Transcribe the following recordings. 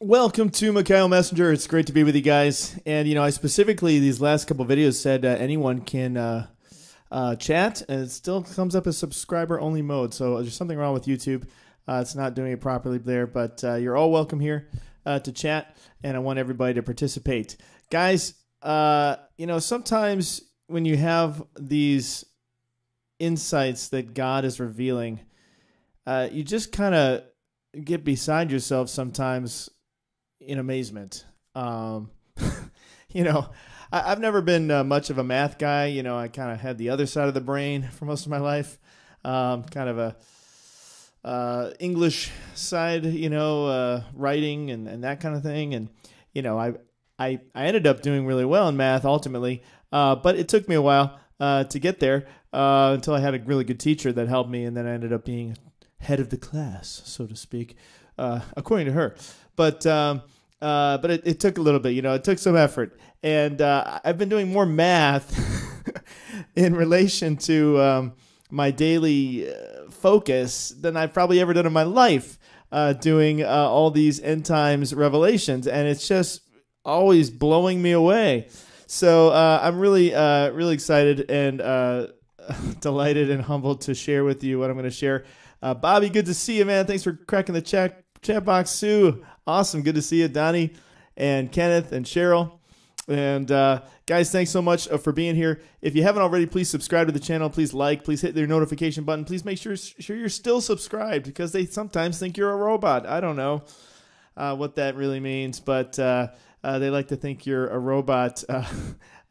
Welcome to Makaio Messenger. It's great to be with you guys. And, you know, I specifically, these last couple videos said anyone can chat, and it still comes up as subscriber-only mode. So there's something wrong with YouTube. It's not doing it properly there, but you're all welcome here to chat, and I want everybody to participate. Guys, you know, sometimes when you have these insights that God is revealing, you just kind of get beside yourself sometimes in amazement. You know, I've never been much of a math guy. You know, I kind of had the other side of the brain for most of my life, kind of a English side, you know, writing and that kind of thing. And, you know, I ended up doing really well in math ultimately, but it took me a while to get there until I had a really good teacher that helped me, and then I ended up being head of the class, so to speak, according to her. But it took a little bit, you know, it took some effort. And I've been doing more math in relation to my daily focus than I've probably ever done in my life, doing all these end times revelations. And it's just always blowing me away. So I'm really, really excited and delighted and humbled to share with you what I'm going to share. Bobby, good to see you, man. Thanks for cracking the chat box. Sue, awesome. Good to see you. Donnie and Kenneth and Cheryl. And guys, thanks so much for being here. If you haven't already, please subscribe to the channel. Please like. Please hit their notification button. Please make sure you're still subscribed, because they sometimes think you're a robot. I don't know what that really means, but they like to think you're a robot.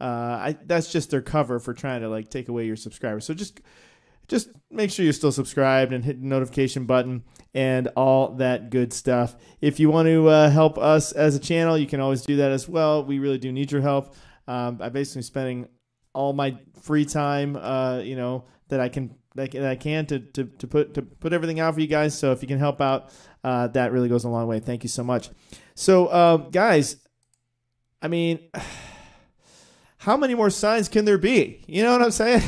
That's just their cover for trying to, like, take away your subscribers. So just make sure you're still subscribed and hit the notification button and all that good stuff. If you want to help us as a channel, you can always do that as well. We really do need your help. I'm basically spending all my free time, you know, that I can to put everything out for you guys. So if you can help out, that really goes a long way. Thank you so much. So guys, I mean, how many more signs can there be? You know what I'm saying?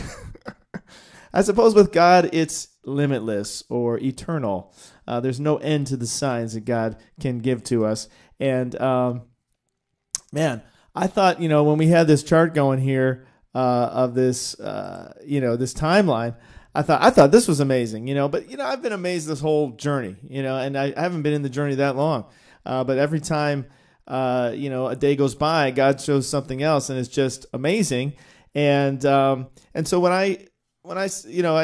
I suppose with God, it's limitless or eternal. There's no end to the signs that God can give to us. And, man, I thought, you know, when we had this chart going here of this, you know, this timeline, I thought this was amazing, you know. But, you know, I've been amazed this whole journey, you know, and I haven't been in the journey that long. But every time, you know, a day goes by, God shows something else, and it's just amazing. And so when I, you know,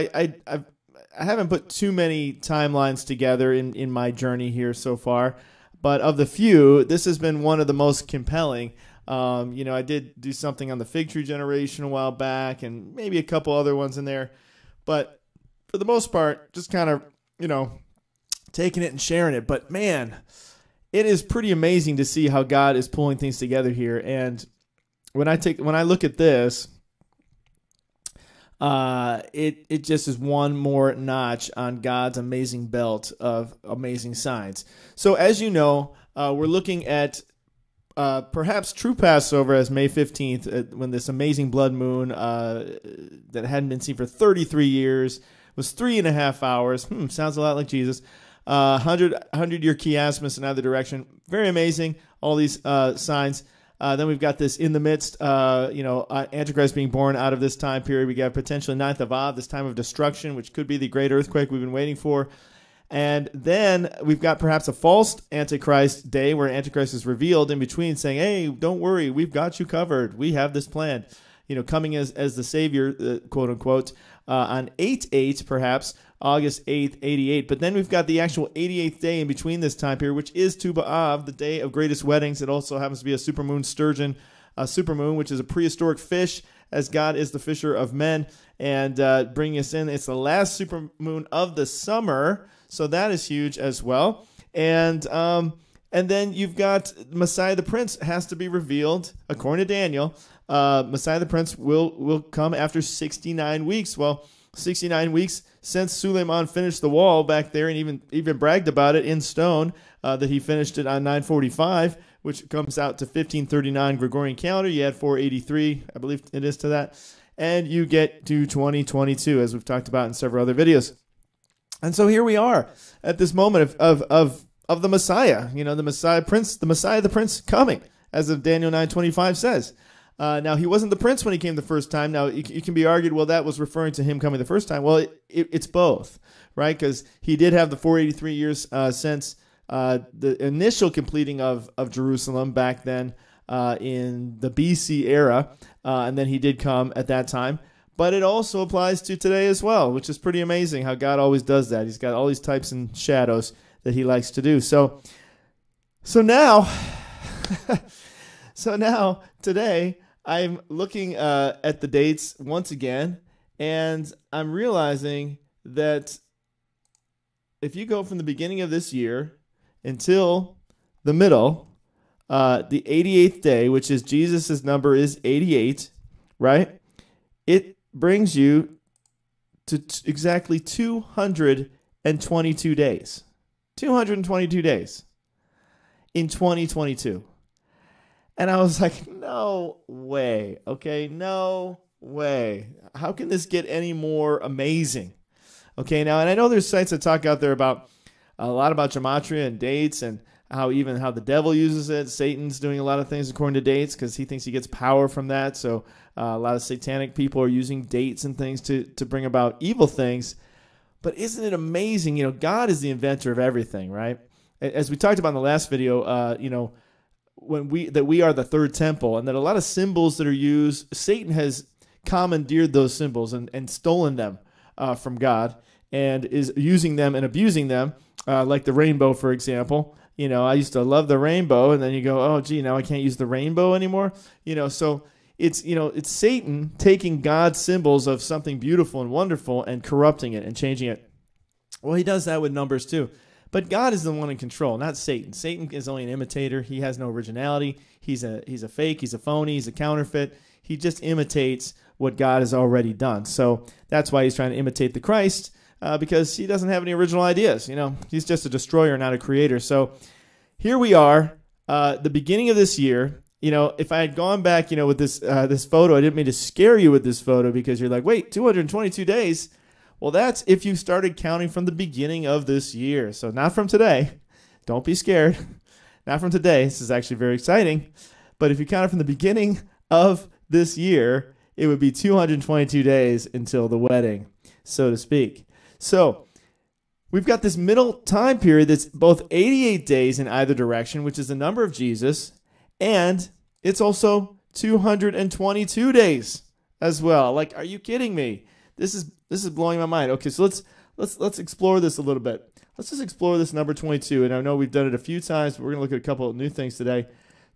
I haven't put too many timelines together in my journey here so far, but of the few, this has been one of the most compelling. You know, I did do something on the fig tree generation a while back, and maybe a couple other ones in there, but for the most part, just kind of, you know, taking it and sharing it. But man, it is pretty amazing to see how God is pulling things together here. And when I look at this, it just is one more notch on God's amazing belt of amazing signs. So as you know, we're looking at perhaps true Passover as May 15th, when this amazing blood moon that hadn't been seen for 33 years was 3.5 hours. Sounds a lot like Jesus. 100-year chiasmus in either direction. Very amazing, all these signs. Then we've got this in the midst, you know, Antichrist being born out of this time period. We got potentially Ninth of Av, this time of destruction, which could be the great earthquake we've been waiting for. And then we've got perhaps a false Antichrist day, where Antichrist is revealed in between, saying, hey, don't worry, we've got you covered. We have this plan, you know, coming as the Savior, quote unquote, on 8-8, perhaps, August 8th, 88. But then we've got the actual 88th day in between this time period, which is Tu B'Av, the day of greatest weddings. It also happens to be a supermoon sturgeon, a supermoon, which is a prehistoric fish, as God is the fisher of men. And bringing us in, it's the last supermoon of the summer, so that is huge as well. And then you've got Messiah the Prince has to be revealed, according to Daniel. Messiah the Prince will come after 69 weeks. Well, 69 weeks since Suleiman finished the wall back there, and even bragged about it in stone, that he finished it on 945, which comes out to 1539 Gregorian calendar. You add 483, I believe it is, to that, and you get to 2022, as we've talked about in several other videos. And so here we are at this moment of of the Messiah, you know, the Messiah Prince, the Messiah, the Prince coming, as of Daniel 9:25 says. Now, he wasn't the prince when he came the first time. Now, it can be argued, well, that was referring to him coming the first time. Well, it's both, right? Because he did have the 483 years since the initial completing of Jerusalem back then in the BC era. And then he did come at that time. But it also applies to today as well, which is pretty amazing how God always does that. He's got all these types and shadows that he likes to do. So now, today, I'm looking at the dates once again, and I'm realizing that if you go from the beginning of this year until the middle, the 88th day, which is Jesus's number is 88, right? It brings you to exactly 222 days. 222 days in 2022. And I was like, no way. Okay, no way. How can this get any more amazing? Okay, now, and I know there's sites that talk out there about a lot about Gematria and dates and how the devil uses it. Satan's doing a lot of things according to dates because he thinks he gets power from that. So a lot of satanic people are using dates and things to bring about evil things. But isn't it amazing? You know, God is the inventor of everything, right? As we talked about in the last video, you know, when we are the third temple, and that a lot of symbols that are used, Satan has commandeered those symbols and stolen them from God, and is using them and abusing them, like the rainbow, for example. You know, I used to love the rainbow, and then you go, oh gee, now I can't use the rainbow anymore. You know, so it's, you know, it's Satan taking God's symbols of something beautiful and wonderful and corrupting it and changing it. Well, he does that with numbers too. But God is the one in control, not Satan. Satan is only an imitator. He has no originality. He's a fake. He's a phony. He's a counterfeit. He just imitates what God has already done. So that's why he's trying to imitate the Christ, because he doesn't have any original ideas. You know, he's just a destroyer, not a creator. So here we are, the beginning of this year. You know, if I had gone back, you know, with this this photo, I didn't mean to scare you with this photo because you're like, wait, 222 days. Well, that's if you started counting from the beginning of this year. So not from today. Don't be scared. Not from today. This is actually very exciting. But if you counted from the beginning of this year, it would be 222 days until the wedding, so to speak. So we've got this middle time period that's both 88 days in either direction, which is the number of Jesus, and it's also 222 days as well. Like, are you kidding me? This is blowing my mind. Okay, so let's explore this a little bit. Let's just explore this number 22. And I know we've done it a few times, but we're gonna look at a couple of new things today.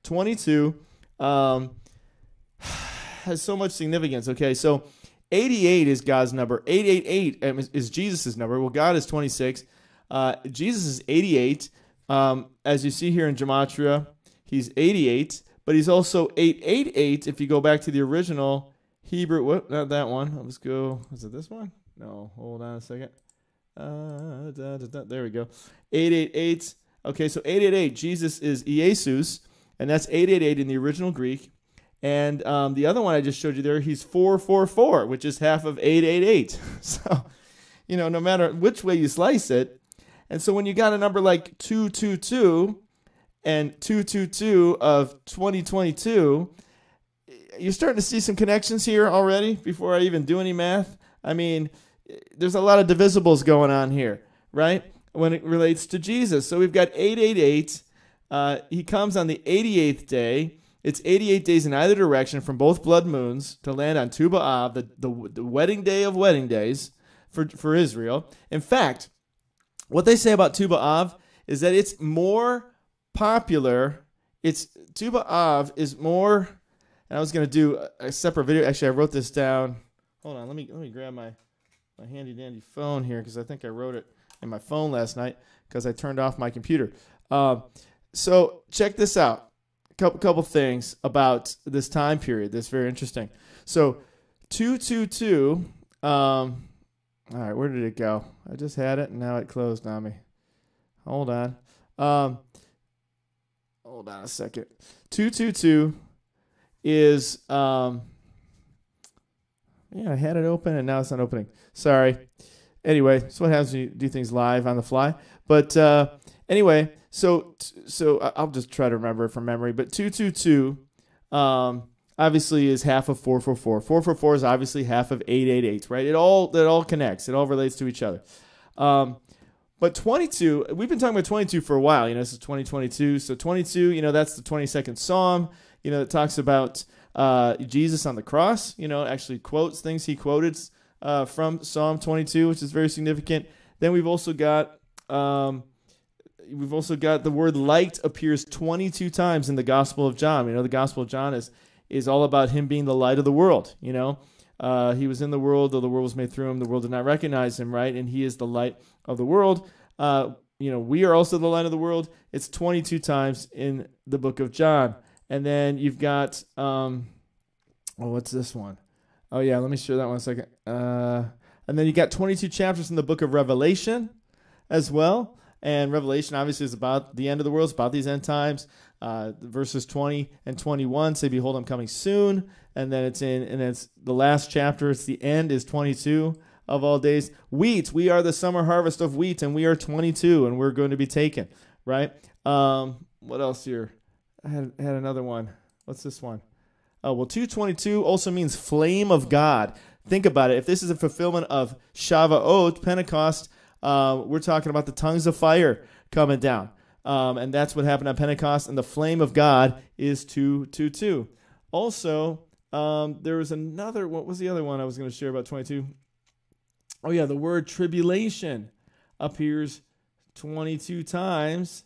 22 has so much significance. Okay, so 88 is God's number. 888 is Jesus's number. Well, God is 26. Jesus is 88. As you see here in Gematria, he's 88, but he's also 888. If you go back to the original Hebrew, whoop, not that one. Let's go. Is it this one? No, hold on a second. There we go. 888. Okay, so 888. Jesus is Iesus, and that's 888 in the original Greek. And the other one I just showed you there, he's 444, which is half of 888. So, you know, no matter which way you slice it. And so when you got a number like 222 and 222 of 2022, you're starting to see some connections here already before I even do any math. I mean, there's a lot of divisibles going on here, right, when it relates to Jesus. So we've got 888. He comes on the 88th day. It's 88 days in either direction from both blood moons to land on Tu B'Av, the wedding day of wedding days for Israel. In fact, what they say about Tu B'Av is that it's more popular. Tu B'Av is more... And I was going to do a separate video. Actually, I wrote this down. Hold on. Let me grab my handy-dandy phone here because I think I wrote it in my phone last night because I turned off my computer. So check this out. A couple things about this time period that's very interesting. So 222. All right. Where did it go? I just had it, and now it closed on me. Hold on. Hold on a second. 222. Is yeah, I had it open and now it's not opening. Sorry. Anyway, that's what happens when you do things live on the fly. But anyway, so I'll just try to remember it from memory. But 222 obviously is half of 444. 444 is obviously half of 888, right? It all connects. It all relates to each other. But 22, we've been talking about 22 for a while. You know, this is 2022. So 22, you know, that's the 22nd Psalm. You know, it talks about Jesus on the cross. You know, actually quotes things he quoted from Psalm 22, which is very significant. Then we've also got the word light appears 22 times in the Gospel of John. You know, the Gospel of John is all about him being the light of the world. You know, he was in the world, though the world was made through him. The world did not recognize him, right? And he is the light of the world. You know, we are also the light of the world. It's 22 times in the book of John. And then you've got what's this one? Oh, yeah, let me show that one a second. And then you got 22 chapters in the book of Revelation as well. And Revelation, obviously, is about the end of the world. It's about these end times. Verses 20 and 21 say, "Behold, I'm coming soon." And then it's the last chapter. It's the end is 22 of all days. Wheat, we are the summer harvest of wheat, and we are 22, and we're going to be taken, right? What else here? I had another one. What's this one? Oh, well, 222 also means flame of God. Think about it. If this is a fulfillment of Shavuot, Pentecost, we're talking about the tongues of fire coming down. And that's what happened on Pentecost. And the flame of God is 222. Also, there was another. What was the other one I was going to share about 22? Oh, yeah. The word tribulation appears 22 times.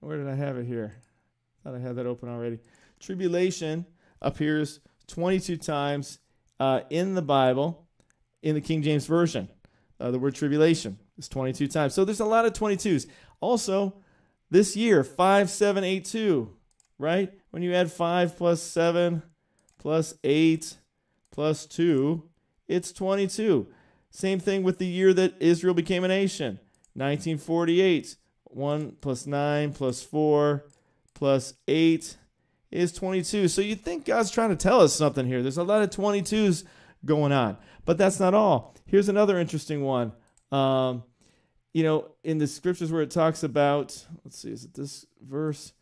Where did I have it here? I thought I had that open already. Tribulation appears 22 times in the Bible, in the King James Version. The word tribulation is 22 times. So there's a lot of 22s. Also, this year, 5782, right? When you add 5 plus 7 plus 8 plus 2, it's 22. Same thing with the year that Israel became a nation, 1948. 1 plus 9 plus 4 plus 8 is 22. So you think God's trying to tell us something here. There's a lot of 22s going on, but that's not all. Here's another interesting one. You know, in the scriptures where it talks about, let's see, is it this verse?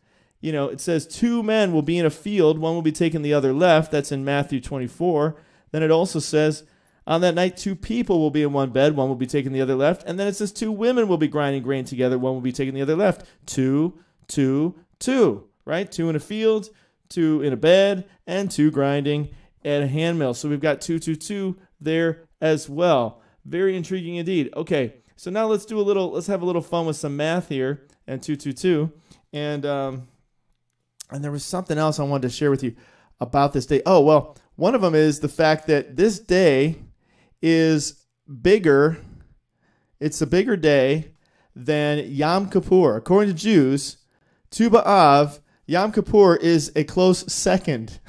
You know, it says 2 men will be in a field. One will be taken, the other left. That's in Matthew 24. Then it also says on that night, 2 people will be in one bed. One will be taken, the other left. And then it says 2 women will be grinding grain together. One will be taken, the other left. 2, 2, 2, right? 2 in a field, 2 in a bed, and 2 grinding at a handmill. So we've got 2, 2, 2 there as well. Very intriguing indeed. Okay, so now let's have a little fun with some math here and 2, 2, 2. And there was something else I wanted to share with you about this day. Oh, well, one of them is the fact that this day is bigger. It's a bigger day than Yom Kippur. According to Jews, Tu B'Av, Yom Kippur is a close second.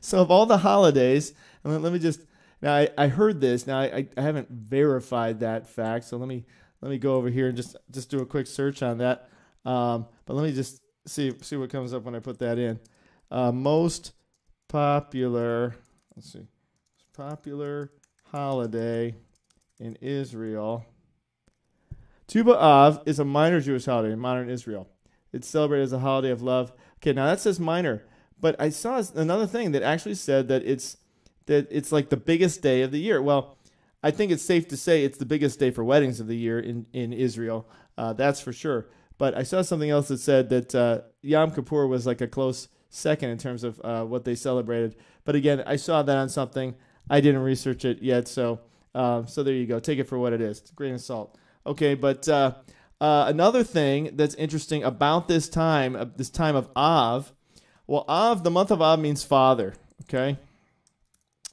So of all the holidays, let me just, now I heard this. Now I haven't verified that fact, so let me go over here and just do a quick search on that. But let me just see what comes up when I put that in. Most popular, let's see, popular holiday in Israel. Tu B'Av is a minor Jewish holiday in modern Israel. It's celebrated as a holiday of love. Okay, now that says minor, but I saw another thing that actually said that it's like the biggest day of the year. Well, I think it's safe to say it's the biggest day for weddings of the year in Israel. That's for sure. But I saw something else that said that Yom Kippur was like a close second in terms of what they celebrated. But again, I saw that on something. I didn't research it yet, so there you go. Take it for what it is. It's a grain of salt. Okay, but another thing that's interesting about this time of Av, well, Av, the month of Av means father, okay?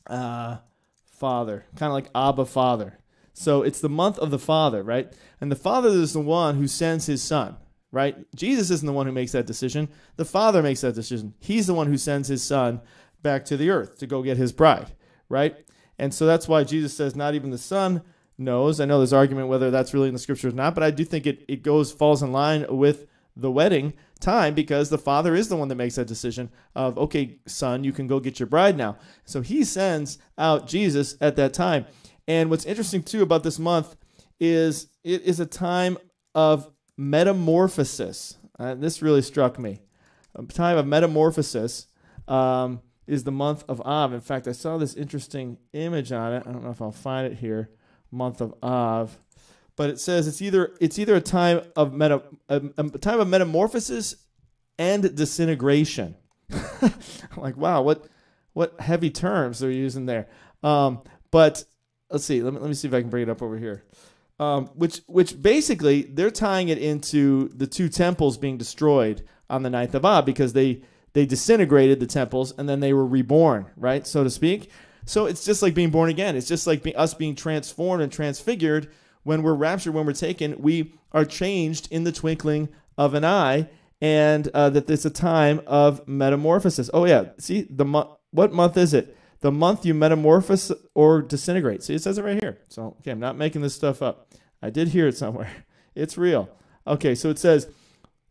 Father, kind of like Abba, Father. So it's the month of the Father, right? And the Father is the one who sends his Son, right? Jesus isn't the one who makes that decision. The Father makes that decision. He's the one who sends his Son back to the earth to go get his bride, right? And so that's why Jesus says not even the Son knows. I know there's argument whether that's really in the scriptures or not, but I do think it falls in line with the wedding time, because the Father is the one that makes that decision of, okay, Son, you can go get your bride now. So he sends out Jesus at that time. And what's interesting, too, about this month is it is a time of metamorphosis. This really struck me. A time of metamorphosis is the month of Av. In fact, I saw this interesting image on it. I don't know if I'll find it here. Month of Av. But it says it's either a time of metamorphosis and disintegration. I'm like, wow, what heavy terms they're using there. But let's see. Let me see if I can bring it up over here. Which basically they're tying it into the two temples being destroyed on the 9th of Av, because they disintegrated the temples and then they were reborn, right, so to speak. So it's just like being born again. It's just like us being transformed and transfigured. When we're raptured, when we're taken, we are changed in the twinkling of an eye, and that it's a time of metamorphosis. Oh yeah, see what month is it? The month you metamorphose or disintegrate. See, it says it right here. So, okay, I'm not making this stuff up. I did hear it somewhere. It's real. Okay, so it says,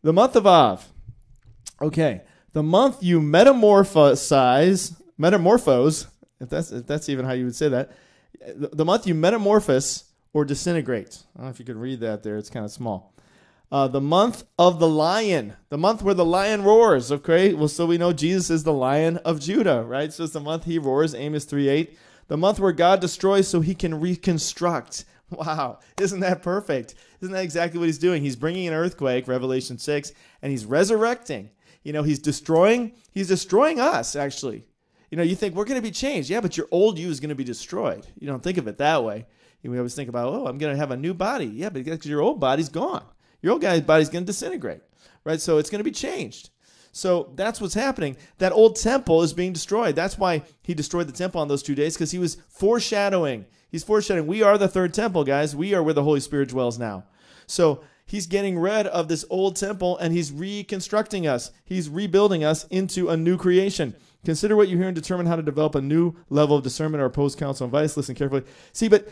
the month of Av. Okay, the month you metamorphose, if that's even how you would say that, the month you metamorphose or disintegrate. I don't know if you could read that there. It's kind of small. The month of the lion, the month where the lion roars, okay? Well, so we know Jesus is the Lion of Judah, right? So it's the month he roars, Amos 3:8. The month where God destroys so he can reconstruct. Wow, isn't that perfect? Isn't that exactly what he's doing? He's bringing an earthquake, Revelation 6, and he's resurrecting. You know, he's destroying us, actually. You know, you think we're going to be changed. Yeah, but your old you is going to be destroyed. You don't think of it that way. We always think about, oh, I'm going to have a new body. Yeah, but your old body's gone. Your old guy's body's going to disintegrate, right? So it's going to be changed. So that's what's happening. That old temple is being destroyed. That's why he destroyed the temple on those 2 days, because he was foreshadowing. He's foreshadowing. We are the third temple, guys. We are where the Holy Spirit dwells now. So he's getting rid of this old temple, and he's reconstructing us. He's rebuilding us into a new creation. Consider what you hear and determine how to develop a new level of discernment or opposed counsel and vice. Listen carefully. See, but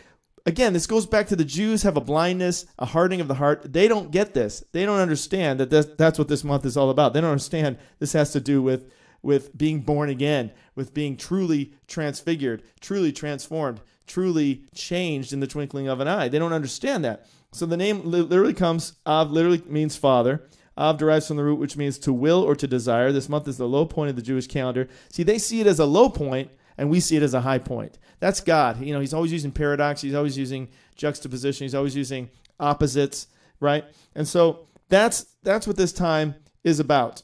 again, this goes back to the Jews have a blindness, a hardening of the heart. They don't get this. They don't understand that that's what this month is all about. They don't understand this has to do with being born again, with being truly transfigured, truly transformed, truly changed in the twinkling of an eye. They don't understand that. So the name literally comes, Av literally means father. Av derives from the root, which means to will or to desire. This month is the low point of the Jewish calendar. See, they see it as a low point, and we see it as a high point. That's God. You know, he's always using paradox. He's always using juxtaposition. He's always using opposites, right? And so that's what this time is about.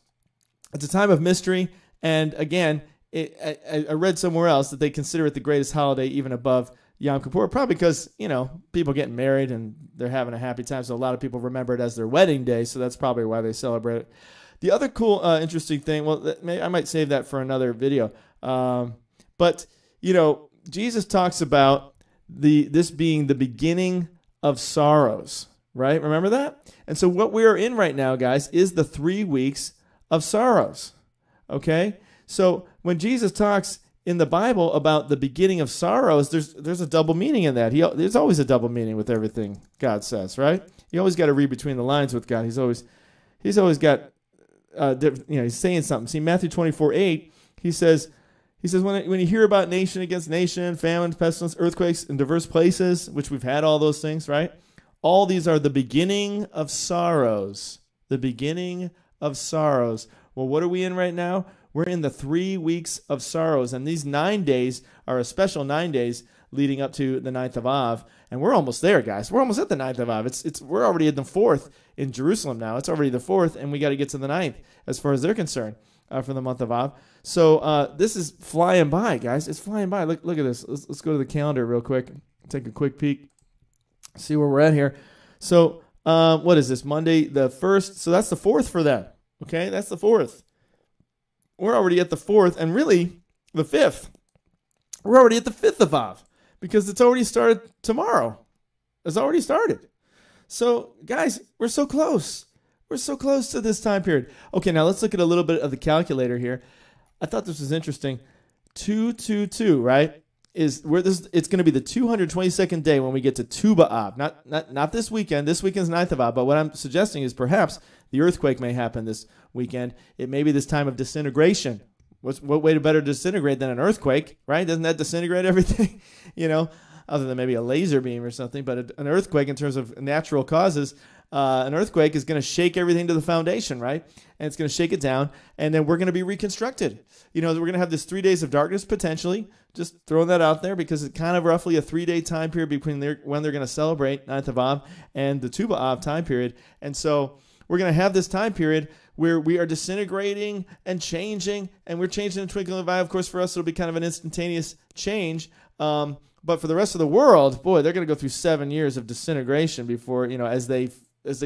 It's a time of mystery. And again, I read somewhere else that they consider it the greatest holiday even above Yom Kippur, probably because, you know, people getting married and they're having a happy time. So a lot of people remember it as their wedding day. So that's probably why they celebrate it. The other cool, interesting thing, well, I might save that for another video. But, you know, Jesus talks about this being the beginning of sorrows, right? Remember that? And so what we are in right now, guys, is the 3 weeks of sorrows, okay? So when Jesus talks in the Bible about the beginning of sorrows, there's a double meaning in that. There's always a double meaning with everything God says, right? You always got to read between the lines with God. He's always got, you know, he's saying something. See, Matthew 24:8, he says, when you hear about nation against nation, famine, pestilence, earthquakes in diverse places, which we've had all those things, right? All these are the beginning of sorrows. The beginning of sorrows. Well, what are we in right now? We're in the 3 weeks of sorrows. And these 9 days are a special 9 days leading up to the 9th of Av. And we're almost there, guys. We're almost at the 9th of Av. We're already at the 4th in Jerusalem now. It's already the 4th, and we got to get to the 9th as far as they're concerned. For the month of Av. So this is flying by, guys. It's flying by. Look at this. Let's go to the calendar real quick. Take a quick peek. See where we're at here. So what is this? Monday the 1st. So that's the 4th for them. Okay, that's the 4th. We're already at the 4th, and really the 5th. We're already at the 5th of Av because it's already started tomorrow. It's already started. So, guys, we're so close. We're so close to this time period. Okay, now let's look at a little bit of the calculator here. I thought this was interesting. 222, right? Is where this? It's going to be the 222nd day when we get to Tu B'Av. Not this weekend. This weekend's 9th of Av. But what I'm suggesting is perhaps the earthquake may happen this weekend. It may be this time of disintegration. What way to better disintegrate than an earthquake, right? Doesn't that disintegrate everything? You know, other than maybe a laser beam or something, but an earthquake in terms of natural causes, an earthquake is going to shake everything to the foundation, right? And it's going to shake it down, and then we're going to be reconstructed. You know, we're going to have this 3 days of darkness potentially, just throwing that out there, because it's kind of roughly a 3-day time period between when they're going to celebrate Ninth of Av and the Tu B'Av time period. And so we're going to have this time period where we are disintegrating and changing, and we're changing in a twinkling of an eye. Of course, for us, it'll be kind of an instantaneous change. But for the rest of the world, boy, they're going to go through 7 years of disintegration before, you know, as they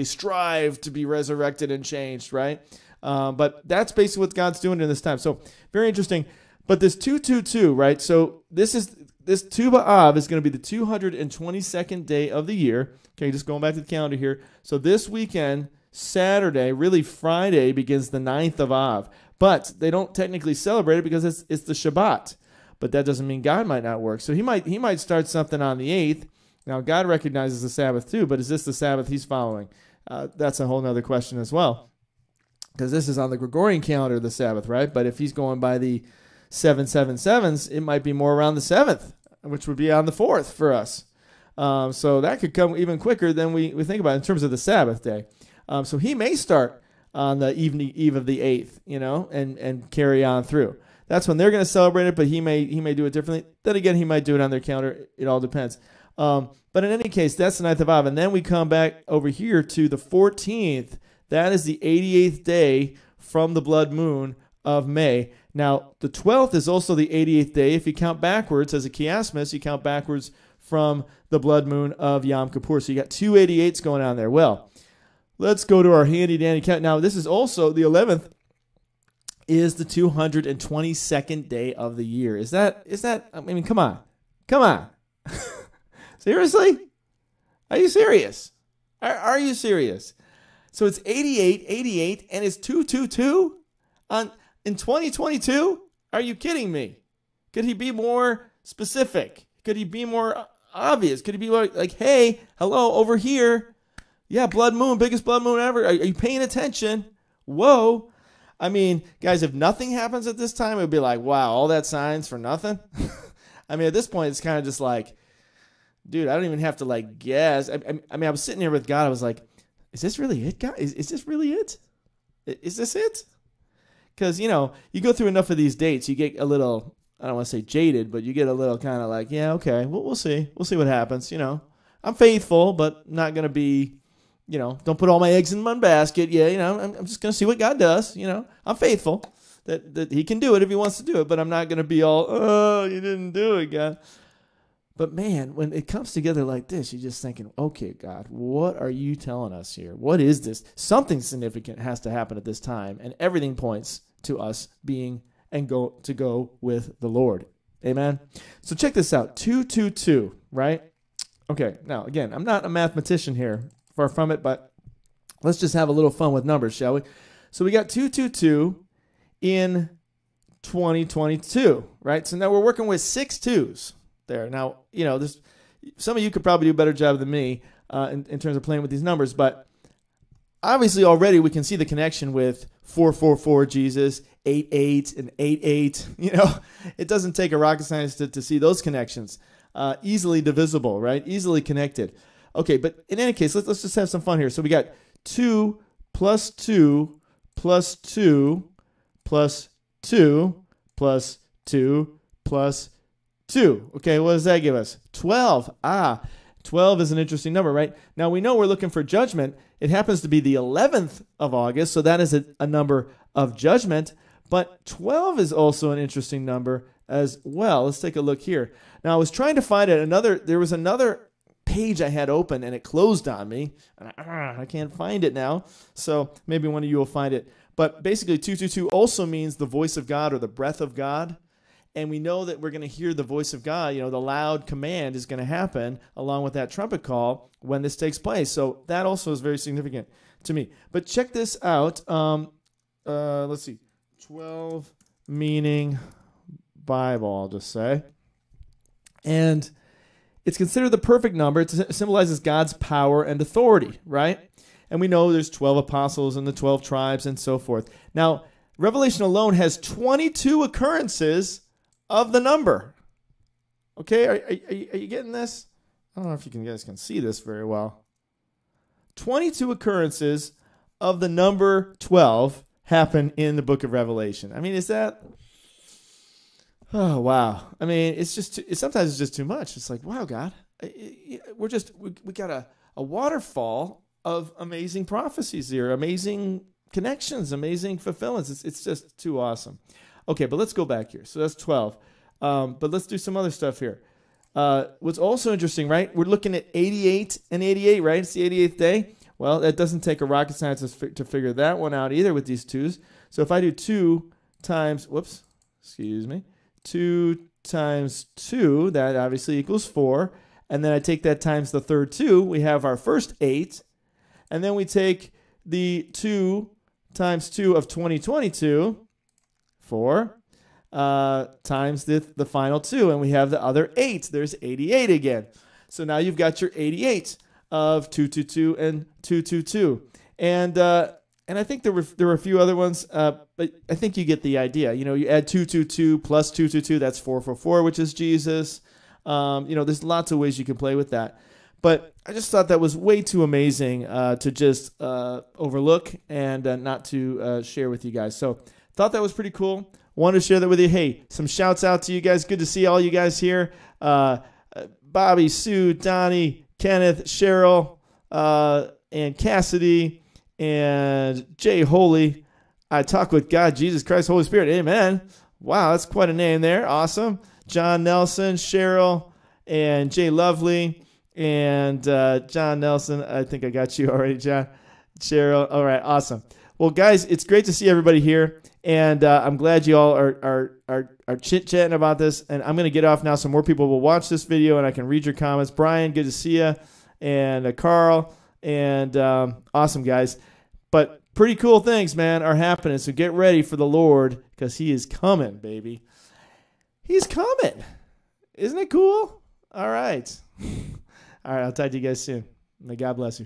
strive to be resurrected and changed, right? But that's basically what God's doing in this time. So very interesting. But this 222, right? So this Tu B'Av is going to be the 222nd day of the year. Okay, just going back to the calendar here. So this weekend, Saturday, really Friday, begins the 9th of Av. But they don't technically celebrate it because it's the Shabbat. But that doesn't mean God might not work. So he might start something on the 8th. Now, God recognizes the Sabbath too, but is this the Sabbath he's following? That's a whole other question as well, because this is on the Gregorian calendar, the Sabbath, right? But if he's going by the 777s, it might be more around the 7th, which would be on the 4th for us. So that could come even quicker than we think about in terms of the Sabbath day. So he may start on the eve of the 8th, you know, and carry on through. That's when they're going to celebrate it, but he may do it differently. Then again, he might do it on their calendar. It all depends. But in any case, that's the 9th of Av. And then we come back over here to the 14th. That is the 88th day from the blood moon of May. Now, the 12th is also the 88th day. If you count backwards as a chiasmus, you count backwards from the blood moon of Yom Kippur. So you got two 88s going on there. Well, let's go to our handy-dandy count. Now, this is also the 11th is the 222nd day of the year. Is that, I mean, come on. Come on. Seriously? Are you serious? Are you serious? So it's 88, and it's 222 in 2022? Are you kidding me? Could he be more specific? Could he be more obvious? Could he be like, hey, hello, over here? Yeah, blood moon, biggest blood moon ever. Are you paying attention? Whoa. I mean, guys, if nothing happens at this time, it would be like, wow, all that science for nothing. I mean, at this point, it's kind of just like, dude, I don't even have to, like, guess. I mean, I was sitting here with God. I was like, is this really it, God? Is this really it? Is this it? Because, you know, you go through enough of these dates, you get a little, I don't want to say jaded, but you get a little kind of like, yeah, okay, well, we'll see. We'll see what happens, you know. I'm faithful, but not going to be... You know, don't put all my eggs in one basket. Yeah, you know, I'm just going to see what God does. You know, I'm faithful that he can do it if he wants to do it, but I'm not going to be all, oh, you didn't do it, God. But, man, when it comes together like this, you're just thinking, okay, God, what are you telling us here? What is this? Something significant has to happen at this time, and everything points to us being and go with the Lord. Amen? So check this out, 222, right? Okay, now, again, I'm not a mathematician here. Far from it, but let's just have a little fun with numbers, shall we? So we got 222 in 2022, right? So now we're working with 6 2s there. Now, you know, there's some of you could probably do a better job than me in terms of playing with these numbers, but obviously already we can see the connection with 444 Jesus, 88 and 88. You know, it doesn't take a rocket scientist to see those connections. Easily divisible, right? Easily connected. Okay, but in any case, let's just have some fun here. So we got 2 plus 2 plus 2 plus 2 plus 2 plus 2. Okay, what does that give us? 12. 12 is an interesting number, right? Now, we know we're looking for judgment. It happens to be the 11th of August, so that is a number of judgment. But 12 is also an interesting number as well. Let's take a look here. Now, I was trying to find another. There was another page I had open and it closed on me, and I can't find it now, so maybe one of you will find it. But basically 222 also means the voice of God or the breath of God, and we know that we're going to hear the voice of God. You know, the loud command is going to happen along with that trumpet call when this takes place, so that also is very significant to me. But check this out. Let's see, 12 meaning Bible, I'll just say, and it's considered the perfect number. It symbolizes God's power and authority, right? And we know there's 12 apostles and the 12 tribes and so forth. Now, Revelation alone has 22 occurrences of the number. Okay, are you getting this? I don't know if you guys can see this very well. 22 occurrences of the number 12 happen in the book of Revelation. I mean, is that... Oh, wow. I mean, it's just, sometimes it's just too much. It's like, wow, God, we're just, we got a waterfall of amazing prophecies here, amazing connections, amazing fulfillments. It's just too awesome. Okay, but let's go back here. So that's 12. But let's do some other stuff here. What's also interesting, right? We're looking at 88 and 88, right? It's the 88th day. Well, that doesn't take a rocket scientist to figure that one out either with these twos. So if I do 2 times 2, that obviously equals 4. And then I take that times the third 2. We have our first 8. And then we take the 2 times 2 of 2022, 4, times the final 2. And we have the other 8. There's 88 again. So now you've got your 88 of 222 and 222. And I think there were a few other ones, but I think you get the idea. You know, you add 222 plus 222, that's 444, which is Jesus. You know, there's lots of ways you can play with that. But I just thought that was way too amazing to just overlook and not to share with you guys. So thought that was pretty cool. Wanted to share that with you. Hey, some shouts out to you guys. Good to see all you guys here. Bobby, Sue, Donnie, Kenneth, Cheryl, and Cassidy. And Jay Holy, I talk with God, Jesus Christ, Holy Spirit. Amen. Wow, that's quite a name there. Awesome. John Nelson, Cheryl, and Jay Lovely. And John Nelson, I think I got you already, John. Cheryl. All right, awesome. Well, guys, it's great to see everybody here. And I'm glad you all are chit-chatting about this. And I'm going to get off now. Some more people will watch this video, and I can read your comments. Brian, good to see you. And Carl. And awesome, guys. But pretty cool things, man, are happening. So get ready for the Lord, because he is coming, baby. He's coming. Isn't it cool? All right. All right, I'll talk to you guys soon. May God bless you.